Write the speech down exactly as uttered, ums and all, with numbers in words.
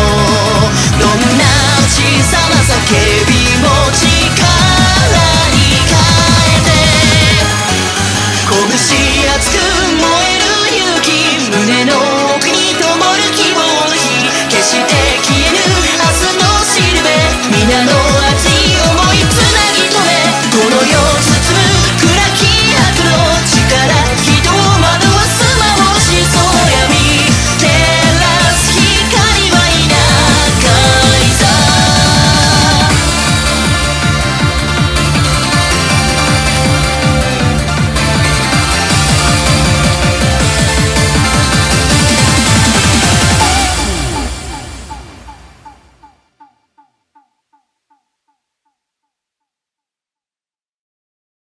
どんな小さな叫び